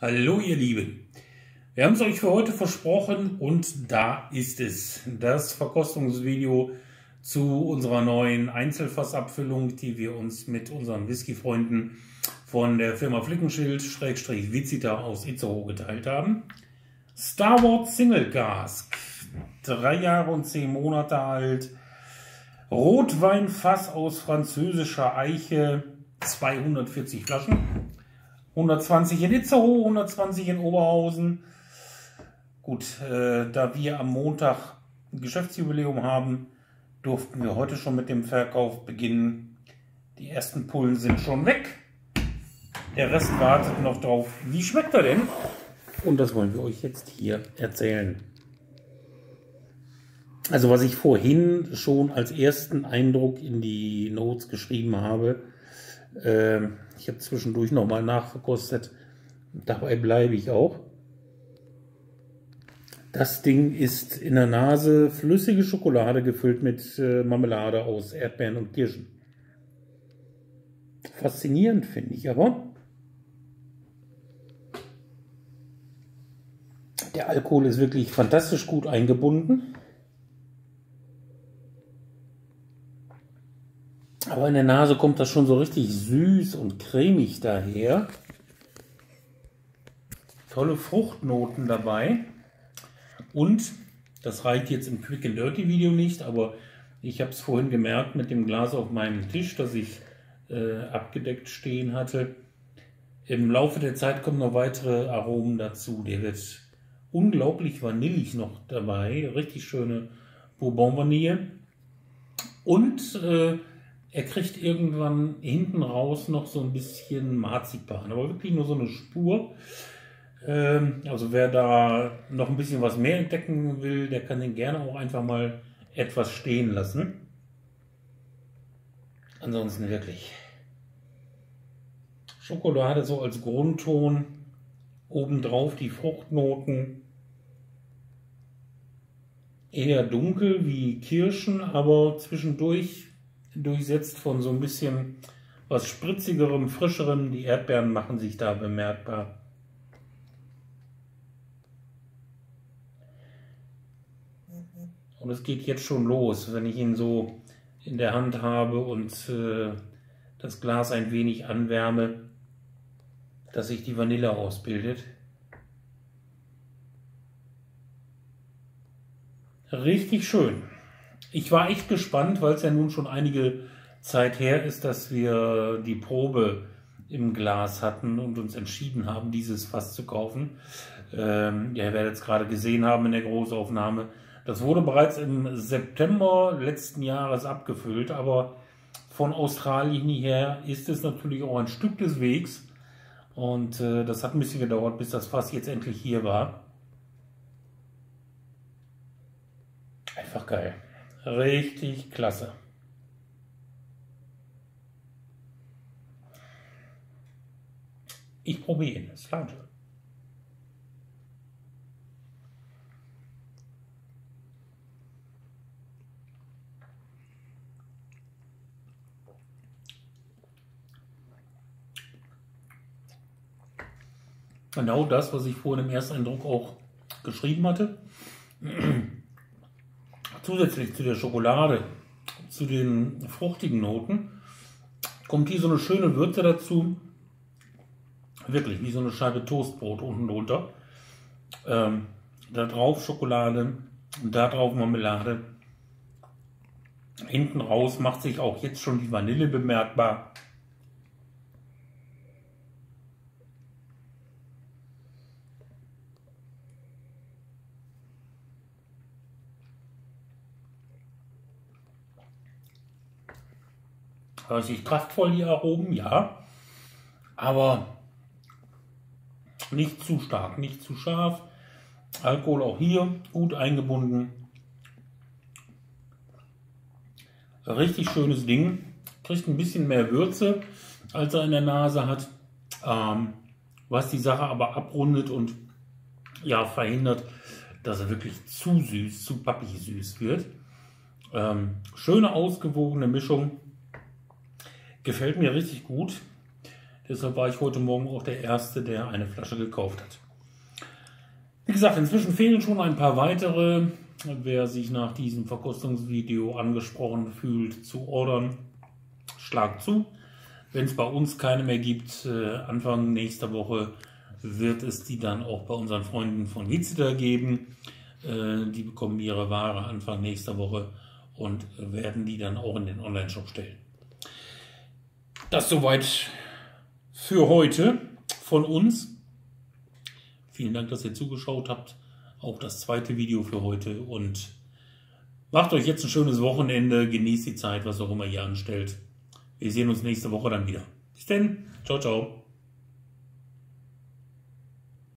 Hallo ihr Lieben, wir haben es euch für heute versprochen und da ist es, das Verkostungsvideo zu unserer neuen Einzelfassabfüllung, die wir uns mit unseren Whisky-Freunden von der Firma Flickenschild-Vizita aus Itzehoe geteilt haben. Starward Single Cask, 3 Jahre und 10 Monate alt, Rotweinfass aus französischer Eiche, 240 Flaschen. 120 in Itzehoe, 120 in Oberhausen. Gut, da wir am Montag ein Geschäftsjubiläum haben, durften wir heute schon mit dem Verkauf beginnen. Die ersten Pullen sind schon weg. Der Rest wartet noch drauf. Wie schmeckt er denn? Und das wollen wir euch jetzt hier erzählen. Also was ich vorhin schon als ersten Eindruck in die Notes geschrieben habe, ich habe zwischendurch nochmal nachgekostet. Dabei bleibe ich auch. Das Ding ist in der Nase flüssige Schokolade gefüllt mit Marmelade aus Erdbeeren und Kirschen. Faszinierend finde ich aber. Der Alkohol ist wirklich fantastisch gut eingebunden. Aber in der Nase kommt das schon so richtig süß und cremig daher. Tolle Fruchtnoten dabei. Und, das reicht jetzt im Quick and Dirty Video nicht, aber ich habe es vorhin gemerkt mit dem Glas auf meinem Tisch, das ich abgedeckt stehen hatte. Im Laufe der Zeit kommen noch weitere Aromen dazu. Der wird unglaublich vanillig noch dabei. Richtig schöne Bourbon-Vanille. Und er kriegt irgendwann hinten raus noch so ein bisschen Marzipan, aber wirklich nur so eine Spur. Also wer da noch ein bisschen was mehr entdecken will, der kann den gerne auch einfach mal etwas stehen lassen. Ansonsten wirklich Schokolade so als Grundton, obendrauf die Fruchtnoten. Eher dunkel wie Kirschen, aber zwischendurch durchsetzt von so ein bisschen was Spritzigerem, Frischerem. Die Erdbeeren machen sich da bemerkbar. Und es geht jetzt schon los, wenn ich ihn so in der Hand habe und das Glas ein wenig anwärme, dass sich die Vanille ausbildet. Richtig schön. Ich war echt gespannt, weil es ja nun schon einige Zeit her ist, dass wir die Probe im Glas hatten und uns entschieden haben, dieses Fass zu kaufen. Ja, ihr werdet es gerade gesehen haben in der Großaufnahme. Das wurde bereits im September letzten Jahres abgefüllt, aber von Australien hierher ist es natürlich auch ein Stück des Wegs. Und das hat ein bisschen gedauert, bis das Fass jetzt endlich hier war. Einfach geil. Richtig klasse. Ich probiere ihn. Das Flansche. Genau das, was ich vorhin im ersten Eindruck auch geschrieben hatte. Zusätzlich zu der Schokolade, zu den fruchtigen Noten, kommt hier so eine schöne Würze dazu. Wirklich wie so eine Scheibe Toastbrot unten drunter. Da drauf Schokolade und da drauf Marmelade. Hinten raus macht sich auch jetzt schon die Vanille bemerkbar. Richtig kraftvoll hier oben, ja, aber nicht zu stark, nicht zu scharf. Alkohol auch hier gut eingebunden. Richtig schönes Ding. Kriegt ein bisschen mehr Würze, als er in der Nase hat, was die Sache aber abrundet und ja verhindert, dass er wirklich zu süß, zu pappig süß wird. Schöne ausgewogene Mischung. Gefällt mir richtig gut. Deshalb war ich heute Morgen auch der Erste, der eine Flasche gekauft hat. Wie gesagt, inzwischen fehlen schon ein paar weitere. Wer sich nach diesem Verkostungsvideo angesprochen fühlt, zu ordern, schlag zu. Wenn es bei uns keine mehr gibt, Anfang nächster Woche wird es die dann auch bei unseren Freunden von Vizita geben. Die bekommen ihre Ware Anfang nächster Woche und werden die dann auch in den Online-Shop stellen. Das soweit für heute von uns. Vielen Dank, dass ihr zugeschaut habt. Auch das zweite Video für heute, und macht euch jetzt ein schönes Wochenende, genießt die Zeit, was auch immer ihr anstellt. Wir sehen uns nächste Woche dann wieder. Bis denn, ciao, ciao.